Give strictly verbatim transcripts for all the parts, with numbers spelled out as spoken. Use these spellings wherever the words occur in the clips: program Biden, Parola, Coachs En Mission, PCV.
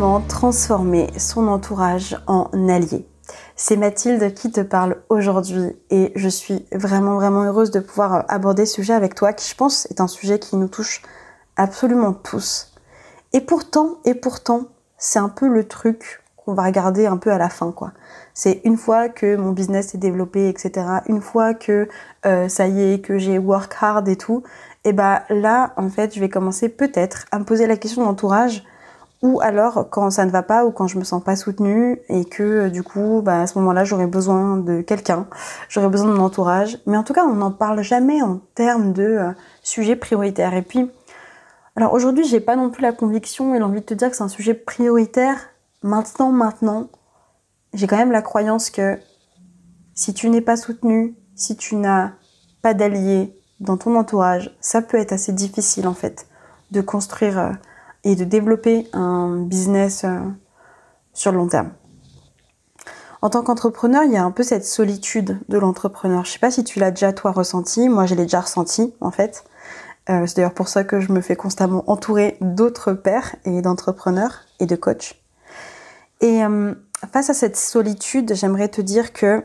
Comment transformer son entourage en allié? C'est Mathilde qui te parle aujourd'hui et je suis vraiment vraiment heureuse de pouvoir aborder ce sujet avec toi qui, je pense, est un sujet qui nous touche absolument tous. Et pourtant, et pourtant, c'est un peu le truc qu'on va regarder un peu à la fin, quoi. C'est une fois que mon business est développé, et cetera, une fois que euh, ça y est, que j'ai work hard et tout, et bah là, en fait, je vais commencer peut-être à me poser la question de l'entourage. Ou alors quand ça ne va pas ou quand je me sens pas soutenue et que du coup bah, à ce moment-là j'aurais besoin de quelqu'un, j'aurais besoin de mon entourage. Mais en tout cas on n'en parle jamais en termes de euh, sujet prioritaire. Et puis, alors aujourd'hui j'ai pas non plus la conviction et l'envie de te dire que c'est un sujet prioritaire. Maintenant, maintenant, j'ai quand même la croyance que si tu n'es pas soutenu, si tu n'as pas d'alliés dans ton entourage, ça peut être assez difficile en fait de construire... Euh, et de développer un business euh, sur le long terme. En tant qu'entrepreneur, il y a un peu cette solitude de l'entrepreneur. Je ne sais pas si tu l'as déjà toi ressenti, moi je l'ai déjà ressenti en fait. Euh, c'est d'ailleurs pour ça que je me fais constamment entourer d'autres pairs et d'entrepreneurs et de coachs. Et euh, face à cette solitude, j'aimerais te dire que...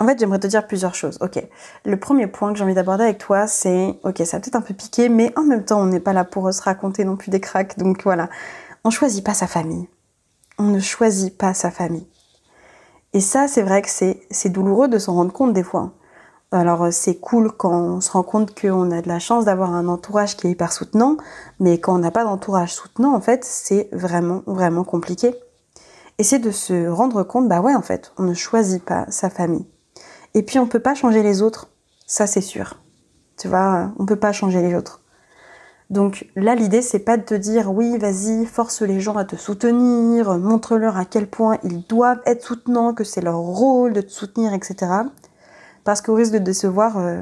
En fait, j'aimerais te dire plusieurs choses. Ok, le premier point que j'ai envie d'aborder avec toi, c'est... Ok, ça va peut-être un peu piquer, mais en même temps, on n'est pas là pour se raconter non plus des cracks. Donc voilà, on ne choisit pas sa famille. On ne choisit pas sa famille. Et ça, c'est vrai que c'est douloureux de s'en rendre compte des fois. Alors, c'est cool quand on se rend compte qu'on a de la chance d'avoir un entourage qui est hyper soutenant, mais quand on n'a pas d'entourage soutenant, en fait, c'est vraiment, vraiment compliqué. Et c'est de se rendre compte, bah ouais, en fait, on ne choisit pas sa famille. Et puis, on ne peut pas changer les autres, ça c'est sûr. Tu vois, on ne peut pas changer les autres. Donc là, l'idée, c'est pas de te dire, oui, vas-y, force les gens à te soutenir, montre-leur à quel point ils doivent être soutenants, que c'est leur rôle de te soutenir, et cetera. Parce qu'au risque de décevoir, euh,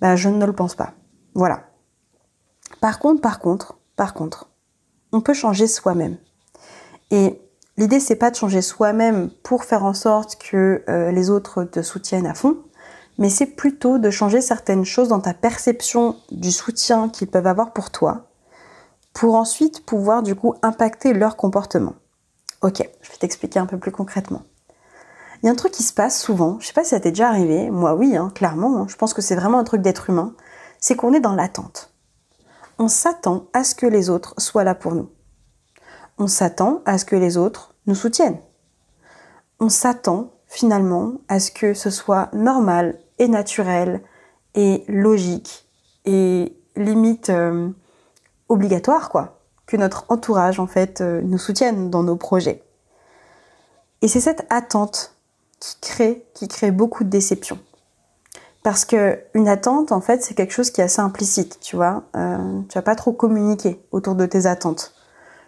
bah, je ne le pense pas. Voilà. Par contre, par contre, par contre, on peut changer soi-même. Et... L'idée, c'est pas de changer soi-même pour faire en sorte que euh, les autres te soutiennent à fond, mais c'est plutôt de changer certaines choses dans ta perception du soutien qu'ils peuvent avoir pour toi, pour ensuite pouvoir du coup impacter leur comportement. Ok, je vais t'expliquer un peu plus concrètement. Il y a un truc qui se passe souvent, je sais pas si ça t'est déjà arrivé, moi oui, hein, clairement, hein, je pense que c'est vraiment un truc d'être humain, c'est qu'on est dans l'attente. On s'attend à ce que les autres soient là pour nous. On s'attend à ce que les autres nous soutiennent. On s'attend finalement à ce que ce soit normal et naturel et logique et limite euh, obligatoire, quoi, que notre entourage en fait euh, nous soutienne dans nos projets. Et c'est cette attente qui crée, qui crée beaucoup de déceptions. Parce que une attente, en fait, c'est quelque chose qui est assez implicite, tu vois. Euh, tu vas pas trop communiquer autour de tes attentes.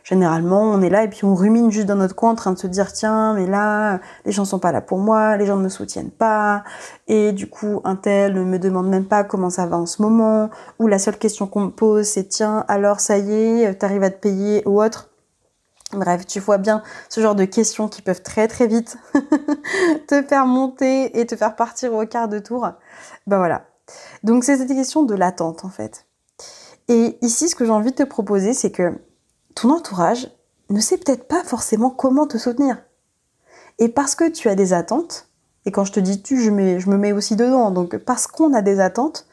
Généralement, on est là et puis on rumine juste dans notre coin en train de se dire « Tiens, mais là, les gens sont pas là pour moi, les gens ne me soutiennent pas, et du coup, un tel ne me demande même pas comment ça va en ce moment, ou la seule question qu'on me pose, c'est « Tiens, alors ça y est, t'arrives à te payer » ou autre. » Bref, tu vois bien ce genre de questions qui peuvent très très vite te faire monter et te faire partir au quart de tour. Ben voilà. Donc, c'est cette question de l'attente, en fait. Et ici, ce que j'ai envie de te proposer, c'est que ton entourage ne sait peut-être pas forcément comment te soutenir. Et parce que tu as des attentes, et quand je te dis tu, je, mets, je me mets aussi dedans, donc parce qu'on a des attentes,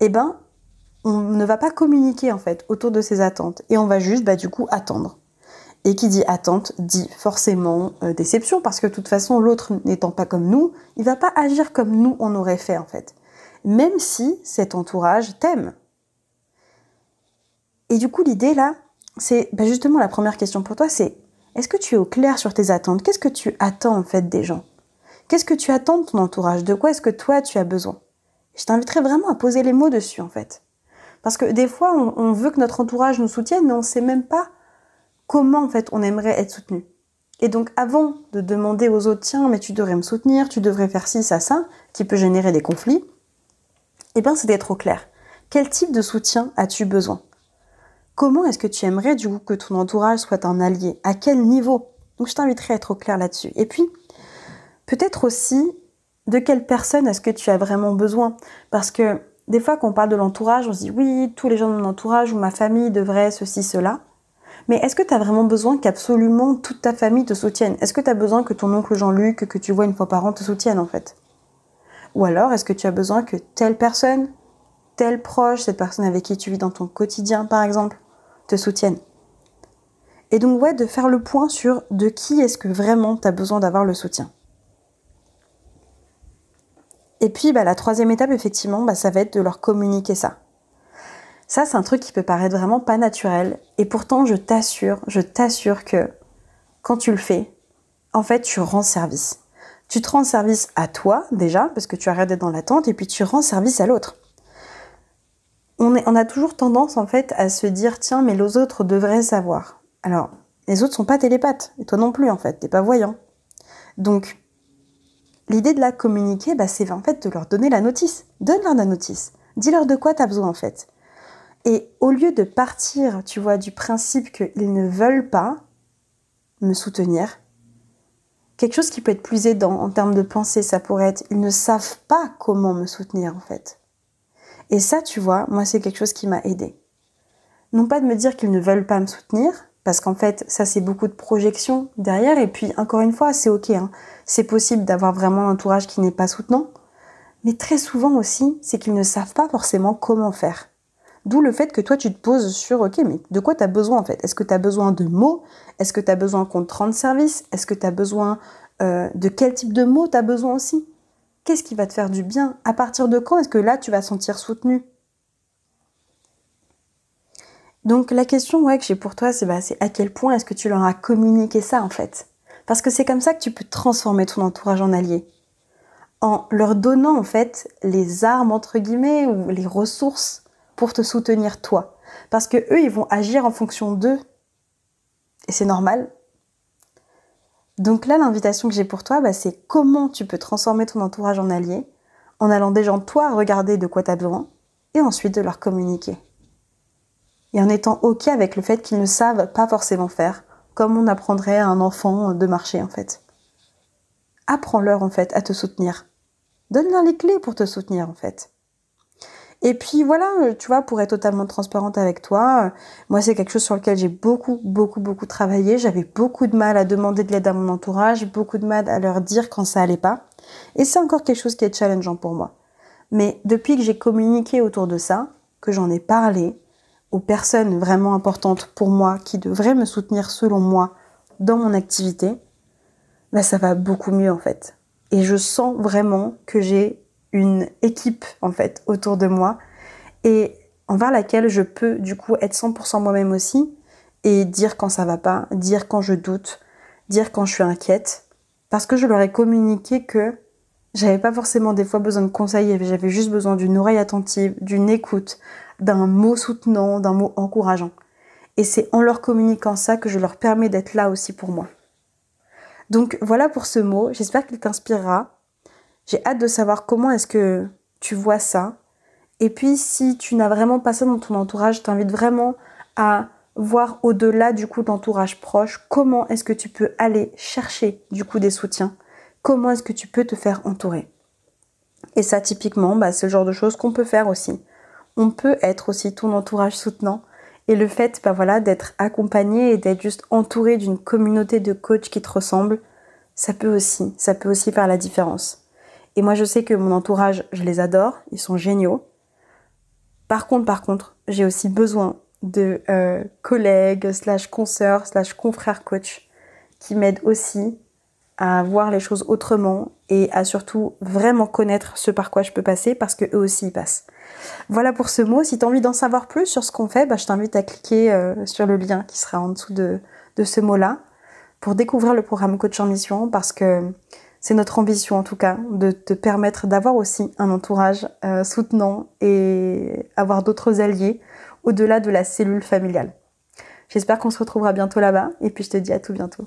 eh ben, on ne va pas communiquer en fait autour de ces attentes. Et on va juste, bah, du coup, attendre. Et qui dit attente, dit forcément euh, déception, parce que de toute façon, l'autre n'étant pas comme nous, il ne va pas agir comme nous on aurait fait en fait. Même si cet entourage t'aime. Et du coup, l'idée là, c'est ben justement la première question pour toi, c'est est-ce que tu es au clair sur tes attentes? Qu'est-ce que tu attends en fait des gens? Qu'est-ce que tu attends de ton entourage? De quoi est-ce que toi tu as besoin? Je t'inviterais vraiment à poser les mots dessus en fait. Parce que des fois, on, on veut que notre entourage nous soutienne, mais on ne sait même pas comment en fait on aimerait être soutenu. Et donc avant de demander aux autres, tiens, mais tu devrais me soutenir, tu devrais faire ci, ça, ça, qui peut générer des conflits, eh bien c'est d'être au clair. Quel type de soutien as-tu besoin? Comment est-ce que tu aimerais du coup que ton entourage soit un allié? À quel niveau? Donc je t'inviterai à être au clair là-dessus. Et puis, peut-être aussi, de quelle personne est-ce que tu as vraiment besoin? Parce que des fois, quand on parle de l'entourage, on se dit « oui, tous les gens de mon entourage ou ma famille devraient ceci, cela ». Mais est-ce que tu as vraiment besoin qu'absolument toute ta famille te soutienne? Est-ce que tu as besoin que ton oncle Jean-Luc, que tu vois une fois par an, te soutienne en fait? Ou alors, est-ce que tu as besoin que telle personne, tel proche, cette personne avec qui tu vis dans ton quotidien par exemple, te soutienne? Et donc ouais, de faire le point sur de qui est-ce que vraiment tu as besoin d'avoir le soutien. Et puis bah, la troisième étape, effectivement, bah, ça va être de leur communiquer ça. Ça, c'est un truc qui peut paraître vraiment pas naturel. Et pourtant, je t'assure, je t'assure que quand tu le fais, en fait, tu rends service. Tu te rends service à toi, déjà, parce que tu arrêtes d'être dans l'attente, et puis tu rends service à l'autre. On est, on a toujours tendance, en fait, à se dire, tiens, mais les autres devraient savoir. Alors, les autres sont pas télépathes, et toi non plus, en fait, t'es pas voyant. Donc, l'idée de la communiquer, bah, c'est en fait de leur donner la notice. Donne-leur la notice. Dis-leur de quoi t'as besoin, en fait. Et au lieu de partir, tu vois, du principe qu'ils ne veulent pas me soutenir, quelque chose qui peut être plus aidant en termes de pensée, ça pourrait être « ils ne savent pas comment me soutenir en fait ». Et ça, tu vois, moi c'est quelque chose qui m'a aidée. Non pas de me dire qu'ils ne veulent pas me soutenir, parce qu'en fait, ça c'est beaucoup de projections derrière, et puis encore une fois, c'est ok, hein, c'est possible d'avoir vraiment un entourage qui n'est pas soutenant, mais très souvent aussi, c'est qu'ils ne savent pas forcément comment faire. D'où le fait que toi, tu te poses sur « ok, mais de quoi tu as besoin en fait? Est-ce que tu as besoin de mots? Est-ce que tu as besoin qu'on te rende service? Est-ce que tu as besoin euh, de quel type de mots tu as besoin aussi? Qu'est-ce qui va te faire du bien? À partir de quand est-ce que là, tu vas sentir soutenu? » Donc la question ouais, que j'ai pour toi, c'est bah, c'est à quel point est-ce que tu leur as communiqué ça en fait? Parce que c'est comme ça que tu peux transformer ton entourage en allié. En leur donnant en fait les armes entre guillemets ou les ressources pour te soutenir toi. Parce que eux, ils vont agir en fonction d'eux. Et c'est normal. Donc là, l'invitation que j'ai pour toi, bah, c'est comment tu peux transformer ton entourage en allié, en allant déjà toi regarder de quoi tu as besoin, et ensuite de leur communiquer. Et en étant ok avec le fait qu'ils ne savent pas forcément faire, comme on apprendrait à un enfant de marcher en fait. Apprends-leur en fait à te soutenir. Donne-leur les clés pour te soutenir en fait. Et puis voilà, tu vois, pour être totalement transparente avec toi, moi c'est quelque chose sur lequel j'ai beaucoup, beaucoup, beaucoup travaillé. J'avais beaucoup de mal à demander de l'aide à mon entourage, beaucoup de mal à leur dire quand ça allait pas. Et c'est encore quelque chose qui est challengeant pour moi. Mais depuis que j'ai communiqué autour de ça, que j'en ai parlé aux personnes vraiment importantes pour moi, qui devraient me soutenir selon moi dans mon activité, bah ça va beaucoup mieux en fait. Et je sens vraiment que j'ai une équipe en fait autour de moi et envers laquelle je peux du coup être cent pour cent moi-même aussi et dire quand ça va pas, dire quand je doute, dire quand je suis inquiète, parce que je leur ai communiqué que j'avais pas forcément des fois besoin de conseils, j'avais juste besoin d'une oreille attentive, d'une écoute, d'un mot soutenant, d'un mot encourageant. Et c'est en leur communiquant ça que je leur permets d'être là aussi pour moi. Donc voilà pour ce mot, j'espère qu'il t'inspirera. J'ai hâte de savoir comment est-ce que tu vois ça. Et puis, si tu n'as vraiment pas ça dans ton entourage, je t'invite vraiment à voir au-delà du coup de l'entourage proche, comment est-ce que tu peux aller chercher du coup des soutiens. Comment est-ce que tu peux te faire entourer. Et ça, typiquement, bah, c'est le genre de choses qu'on peut faire aussi. On peut être aussi ton entourage soutenant. Et le fait bah, voilà, d'être accompagné et d'être juste entouré d'une communauté de coachs qui te ressemblent, ça peut aussi, ça peut aussi faire la différence. Et moi, je sais que mon entourage, je les adore, ils sont géniaux. Par contre, par contre, j'ai aussi besoin de euh, collègues, slash consoeurs, slash confrères coach, qui m'aident aussi à voir les choses autrement et à surtout vraiment connaître ce par quoi je peux passer parce que eux aussi y passent. Voilà pour ce mot. Si tu as envie d'en savoir plus sur ce qu'on fait, bah, je t'invite à cliquer euh, sur le lien qui sera en dessous de, de ce mot-là pour découvrir le programme Coach en Mission parce que c'est notre ambition en tout cas, de te permettre d'avoir aussi un entourage euh, soutenant et avoir d'autres alliés au-delà de la cellule familiale. J'espère qu'on se retrouvera bientôt là-bas et puis je te dis à tout bientôt.